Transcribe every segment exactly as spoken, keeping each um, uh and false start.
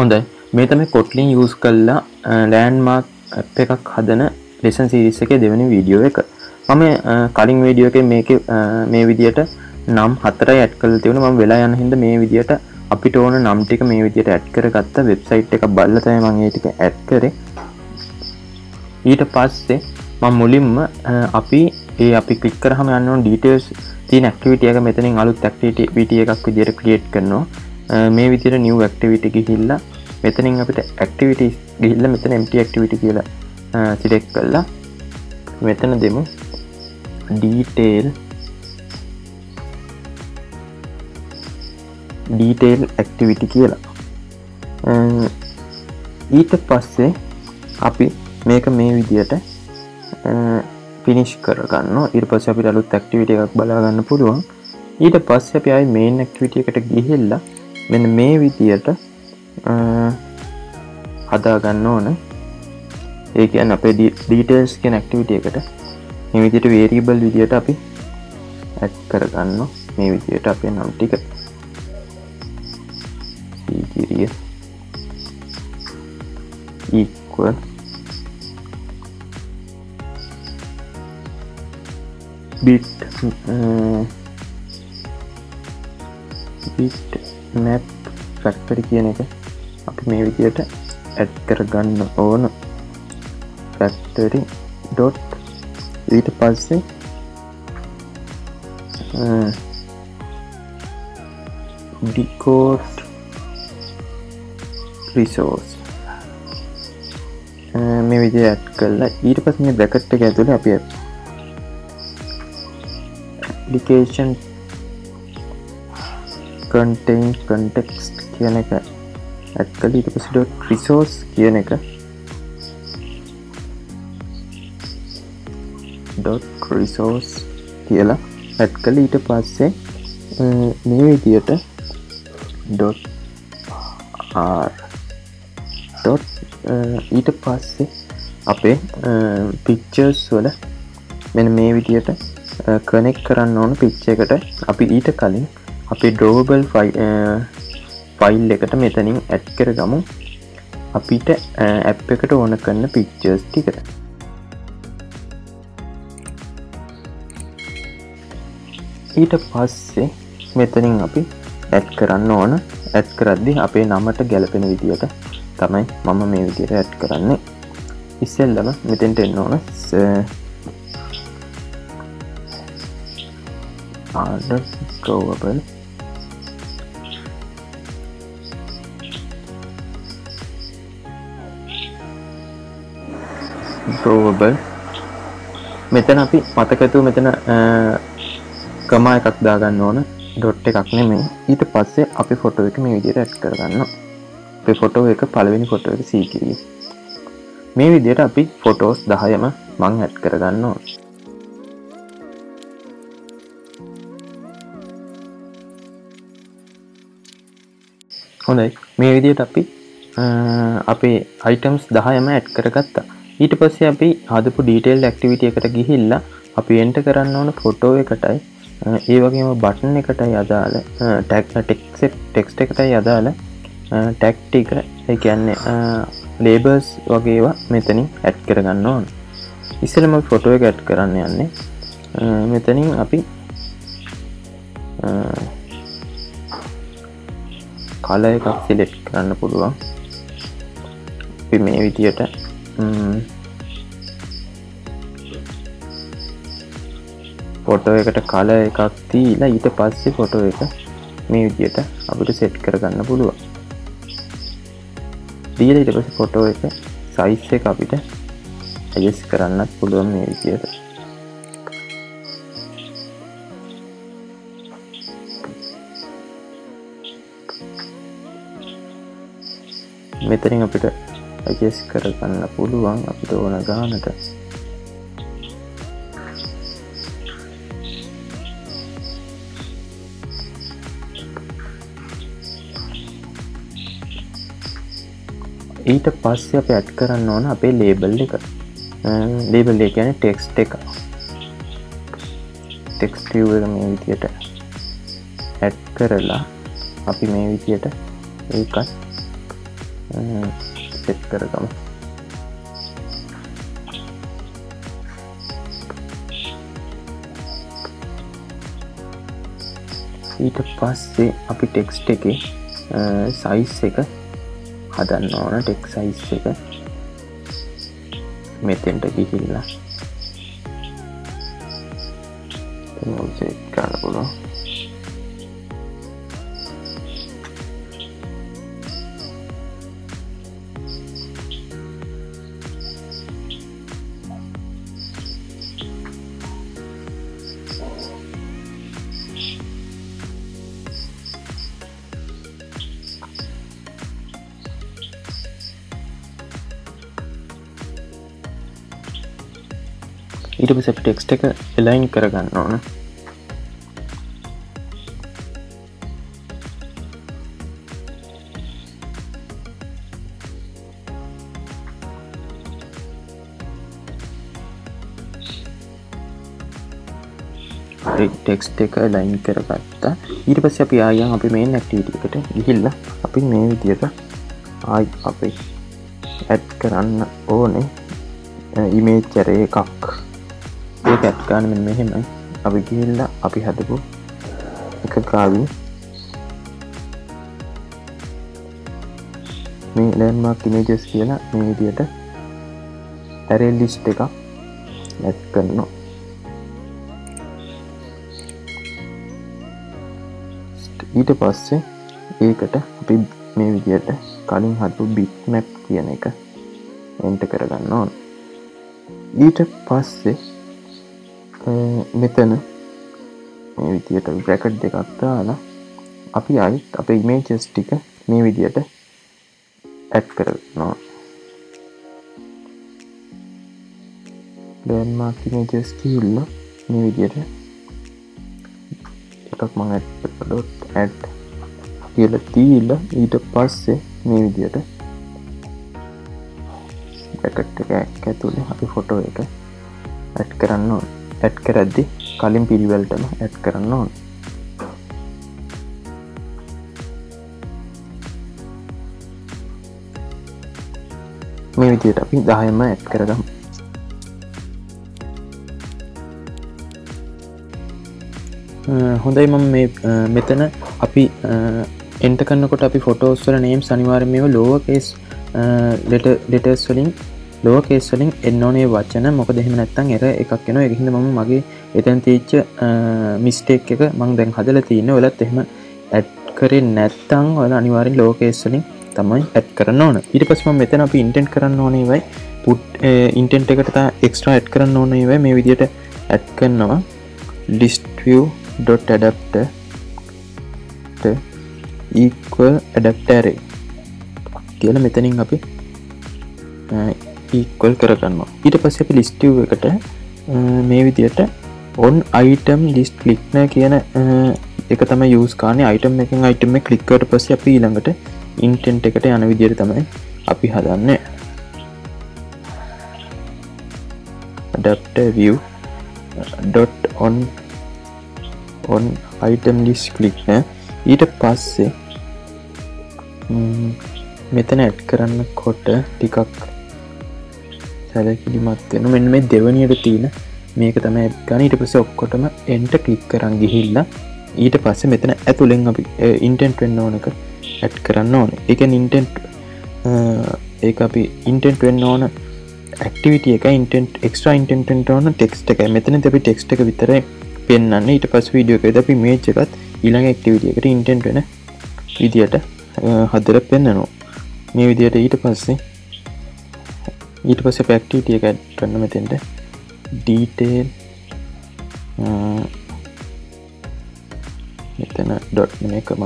හොඳයි මේ තමයි Kotlin use කරලා landmark app එකක් හදන lesson series එකේ දෙවෙනි වීඩියෝ එක. මම කලින් වීඩියෝ එකේ මේකේ මේ විදියට නම් හතරයි ඇඩ් කරලා තිබුණා. මම වෙලා යන හින්දා මේ විදියට අපිට ඕන නම් ටික මේ විදියට ඇඩ් කරගත්ත වෙබ්සයිට් එක බලලා තමයි මම මේ ටික ඇඩ් කරේ. ඊට පස්සේ මම මුලින්ම අපි ඒ අපි ක්ලික් කරාම යන්න ඕන details තියෙන activity එක මෙතනින් අලුත් activity එකක් විදියට create කරනවා. මේ විදිහට new activity ගිහිල්ලා මෙතනින් අපිට activities ගිහිල්ලා මෙතන empty activity කියලා select කරලා මෙතන දෙමු detail detail activity කියලා. ඊට පස්සේ අපි මේක මේ විදිහට finish කරගන්නවා. ඊට පස්සේ අපිට අලුත් activity එකක් බලා ගන්න පුළුවන්. ඊට පස්සේ අපි ආයි main activity එකට ගිහිල්ලා මෙන්න මේ විදියට හදා ගන්න ඕන. ඒ කියන්නේ අපේ details කියන activity එකට මේ විදියට variable විදියට අපි add කරගන්නවා. මේ විදියට අපේ නම් ටික series equal bit bit map factory කියන එක අපි මේ විදියට ඇඩ් කරගන්න ඕන factory dot ඊට පස්සේ decode resource මේ විදියට ඇඩ් කළා. ඊට පස්සේ මේ bracket එක ඇතුලේ අපි application contain context කියන එක ඇඩ් කළා. ඊට පස්සේ dot resource කියන එක dot resource කියලා ඇඩ් කළා. ඊට පස්සේ මේ විදියට dot r dot ඊට පස්සේ අපේ pictures වල මෙන්න මේ විදියට connect කරන්න ඕන picture එකට අපි ඊට කලින් අපි drawable ෆයිල් එකට මෙතනින් ඇඩ් කරගමු අපිට app එකට ඕන කරන pictures ටික. ඊට පස්සේ මෙතනින් අපි ඇඩ් කරන්න ඕන. ඇඩ් කරද්දී අපේ නමට ගැලපෙන විදියට තමයි මම මේ විදියට ඇඩ් කරන්නේ. ඉස්සෙල්ලම මෙතෙන්ට එන්න ඕන order drawable drawable මෙතන අපි මතකතුව මෙතන කමා එකක් දාගන්න ඕන ඩොට් එකක් නෙමෙයි. ඊට පස්සේ අපි ෆොටෝ එක මේ විදිහට ඇඩ් කරගන්නවා. අපි ෆොටෝ එක පළවෙනි ෆොටෝ එක C කිව්වේ. මේ විදිහට අපි ෆොටෝස් දහයම මම ඇඩ් කරගන්න ඕන. හොඳයි මේ විදිහට අපි අපේ items දහයම ඇඩ් කරගත්තා. ඊට පස්සේ අපි හදපු detail activity එකට ගිහිල්ලා අපි enter කරන්න ඕන photo එකටයි ඒ වගේම button එකටයි අදාළ tag text එකටයි අදාළ tag ටික ඒ කියන්නේ labels වගේ ඒවා මෙතනින් add කරගන්න ඕන. ඉස්සෙල්ලාම photo එක add කරන්න යන්නේ මෙතනින් අපි color එකක් select කරන්න පුළුවන්. අපි මේ විදියට ෆොටෝ එකට කලර් එකක් දීලා ඊට පස්සේ ෆොටෝ එක මේ විදියට අපිට සෙට් කරගන්න පුළුවන්. දීලා ඊට පස්සේ ෆොටෝ එක සයිස් එක අපිට ඇඩ්ජස්ට් කරන්නත් පුළුවන් මේ විදියට. මෙතනින් අපිට ඇඩ්ජස්ට් කරගන්න පුළුවන් අපිට ඕන ගානට. ඊට පස්සේ අපි ඇඩ් කරන්න ඕන අපේ ලේබල් එක. ලේබල් එක කියන්නේ ටෙක්ස්ට් එක. ටෙක්ස්ට් view එක මේ විදියට ඇඩ් කරලා අපි මේ විදියට ඒකත් चेक करता हूँ। ඊට පස්සේ අපි ටෙක්ස්ට් එකේ size එක හදන්න ඕන। text size එක මෙතෙන්ට ගිහිල්ලා ඒක check කරන්න පුළුවන්। ඊට පස්සේ අපි ටෙක්ස්ට් එක align කර ගන්න ඕන। ඒ ටෙක්ස්ට් එක align කරගත්තා। ඊට පස්සේ අපි ආයෙත් අපි main activity එකට ගිහිල්ලා අපි මේ විදියට ආයි අපි add කරන්න ඕනේ image එකක්। एक ऐड करने में मैं मैं अभी किला अभी हाथ को एक कावी मैं लैंडमार्क इमेजेस किला मैं दिया था अरे लिस्ट का ऐड करना इधर पास से एक अटा अभी मैं दिया था कालिंग हाथ को बीटमैप किया नहीं का एंटर करेगा ना इधर पास से මෙතන මේ විදියට බ්‍රැකට් දෙකක් දාලා අපි ආයෙත් අපේ ඉමේජස් ටික මේ විදියට ඇඩ් කරනවා। දැන් මාක් ඉමේජස් කියලා මේ විදියට එකක් මම ඇඩ් කරලා ඇඩ් කියලා තියලා ඊට පස්සේ මේ විදියට බ්‍රැකට් එකක් ඇතුලේ අපි ෆොටෝ එක ඇඩ් කරන්න ඕනේ। ऐड करा दी कालिम पीरियड में ऐड करना हो मैं विचार अभी दाहिने में ऐड करा दूँ। होंडा इमाम में में तो ना अभी एंटर करने को टापी फोटो उस वाले नेम सानिवार में वो lower case letter letter spelling lower case වලින් n ඕනේ වචන මොකද එහෙම නැත්නම් error එකක් එනවා। ඒක හින්දා මම මගේ එතන තියෙච්ච mistake එක මම දැන් හදලා තියෙනවා। ඔයාලත් එහෙම add කරේ නැත්නම් ඔයාලා අනිවාර්යෙන් lower case වලින් තමයි add කරන්න ඕන। ඊට පස්සේ මම මෙතන අපි intent කරන්න ඕනේ වයි put intent එකට තා extra add කරන්න ඕනේ වයි මේ විදියට add කරනවා list view.adapter equal adapter array කියලා මෙතනින් අපි इक्वल कर करना। ඊට පස්සේ අපි list view එකට මේ විදියට on item list click න කියන එක තමයි use කරන්නේ। item එකෙන් item එක click කරලා පස්සේ අපි ඊළඟට intent එකට යන විදියට තමයි අපි හදන්නේ। adapter view dot on on item list click න ඊට පස්සේ මෙතන add කරන්න කොට ටිකක් සැලකිලිමත් වෙන මෙන්න මේ දෙවෙනියට තියෙන මේක තමයි ගන්න। ඊට පස්සේ ඔක්කොටම enter click කරන් ගිහිල්ලා ඊට පස්සේ මෙතන ඇතුලෙන් අපි intent වෙන්න ඕන එක add කරන්න ඕනේ। ඒ කියන්නේ intent ඒක අපි intent වෙන්න ඕන activity එක intent extra intent වෙන්න ඕන text එක මෙතනදී අපි text එක විතරයි පෙන්වන්නේ। ඊට පස්සේ video එකේදී අපි image එකත් ඊළඟ activity එකට intent වෙන විදියට හදලා පෙන්වනවා මේ විදියට। ඊට පස්සේ ඊට පස්සේ අපි ඇක්ටිවිටි එක ඇඩ් කරන මෙතෙන්ට detail මෙතන dot එකම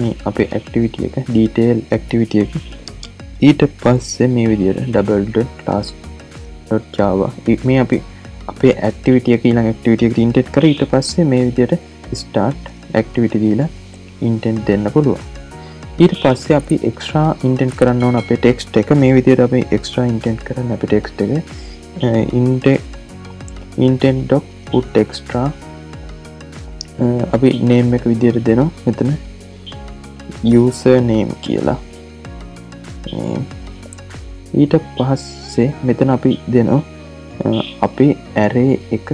මේ අපේ ඇක්ටිවිටි එක detail ඇක්ටිවිටි එක ඊට පස්සේ මේ විදියට double dot class dot java මේ අපි අපේ ඇක්ටිවිටි එක ඊළඟ ඇක්ටිවිටි එකට ඉන්ටෙන්ට් කරා। ඊට පස්සේ මේ විදියට start activity දීලා ඉන්ටෙන්ට් දෙන්න පුළුවන්। ඊට පස්සේ අපි එක්ස්ට්‍රා ඉන්ටෙන්ට් කරන්න ඕන අපේ ටෙක්ස්ට් එක මේ විදිහට අපි එක්ස්ට්‍රා ඉන්ටෙන්ට් කරන්න අපේ ටෙක්ස්ට් එක ඉන්ට ඉන්ටෙන්ට් .put extra අපි නේම් එක විදිහට දෙනවා මෙතන user name කියලා। ඊට පස්සේ මෙතන අපි දෙනවා අපි array එක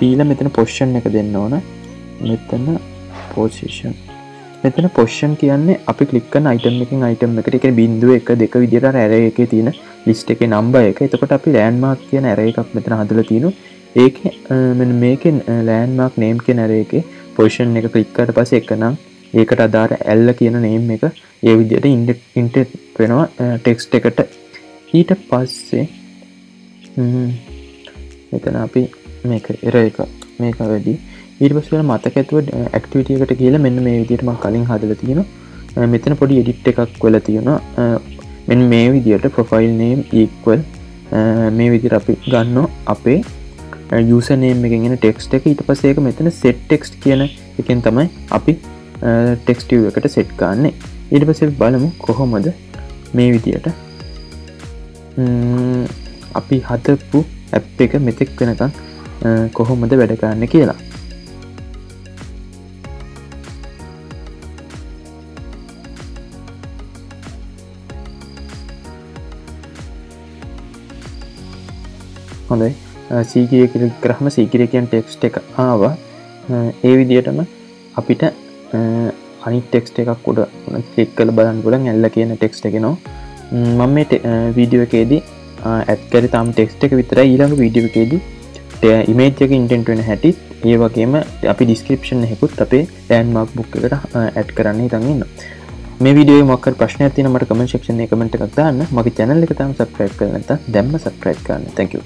දීලා මෙතන position එක දෙන්න ඕන. මෙතන position මෙතන position කියන්නේ අපි click කරන item එකකින් item එකට ඒ කියන්නේ බිංදුව එක දෙක විදියට array එකේ තියෙන list එකේ number එක. එතකොට අපි landmark කියන array එකක් මෙතන හදලා තියෙනවා. ඒකේ මෙන්න මේකේ landmark name කියන array එකේ position එක click කරලා පස්සේ එක නම් ඒකට අදාළ L කියන name එක ඒ විදිහට ඉන්ටෙක් වෙනවා text එකට. ඊට පස්සේ මෙතන අපි මේක error එක මේක වැඩි ඊට පස්සේ වෙන මතක ඇතුව activity එකට ගිහලා මෙන්න මේ විදිහට මම කලින් හදලා තියෙනවා. මෙතන පොඩි edit එකක් වෙලා තියෙනවා. මෙන්න මේ විදිහට profile name equal මේ විදිහට අපි ගන්නවා අපේ user name එකෙන් එන text එක. ඊට පස්සේ ඒක මෙතන set text කියන එකෙන් තමයි අපි टेक्स्ट एකට सेट කරන්නේ. ඊට පස්සේ බලමු කොහොමද මේ විදියට අපි හදපු ඇප් එක මෙතෙක් වෙනකන් කොහොමද වැඩ කරන්නේ කියලා. හොඳයි සීගිරිය ක්ලික් කරාම සීගිරිය කියන ටෙක්ස්ට් එක ආවා. ඒ විදියටම අපිට අනි ටෙක්ස්ට එකක් උඩ ක්ලික් කළ බලන්න පුලන් ඇල්ල කියන ටෙක්ස්ට එකෙනවා. මම වීඩියෝ එකේදී ඇත්කරි තාම ටෙක්ස්ට එක විතර ඊළඟ වීඩියෝ එකේදී ඉමේජ් එක ඉන්ටෙන්ට් වෙන හැටි ඒ වගේම අපි ඩිස්ක්‍රිප්ෂන් එකකුත් අපේ ලෑන්ඩ්මාර්ක් බුක් එකට ඇඩ් කරන්න ඉතින් ඉන්නවා. මේ වීඩියෝ එකේ මොකක් හරි ප්‍රශ්නයක් තියෙනවා මට කමෙන්ට් සෙක්ෂන් එකේ කමෙන්ට් එකක් දාන්න. මගේ channel එක තාම subscribe කරලා නැත්නම් දැම්ම subscribe කරන්න. thank you